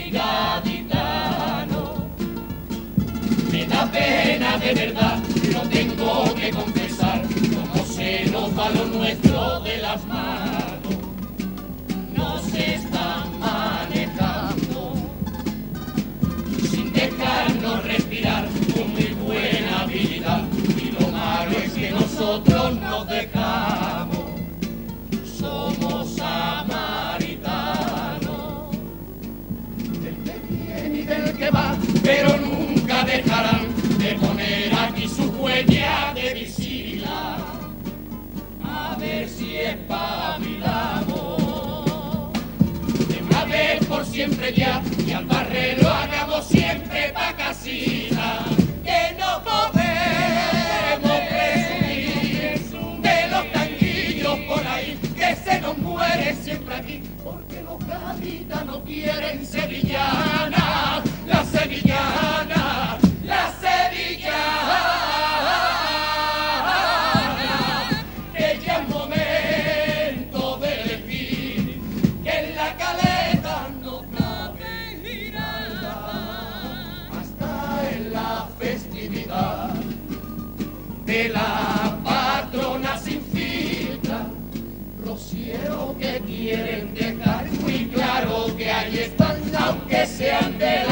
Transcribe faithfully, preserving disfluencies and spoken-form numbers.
soy gaditano. Me da pena de verdad, pero tengo que confesar cómo se nos va lo nuestro de las manos. Nos están manejando sin dejarnos respirar con muy buena habilidad, y lo malo es que nosotros nos dejamos. Somos samaritanos, del que viene y del que va, pero nunca dejarán de poner aquí su huella de visita. A ver si espabilamos de una vez por siempre ya, y al barrer lo hagamos siempre pa' casita, que no podemos presumir de los tanguillos por ahí, que se nos muere siempre aquí, porque los gaditanos quieren sevillanas, las sevillanas, las sevillanas, que ya es momento de decir que en la caleta no cabe girada, hasta en la festividad de la patrona sin cita. Rociero, que quieren dejar muy claro que ahí están, aunque sean de la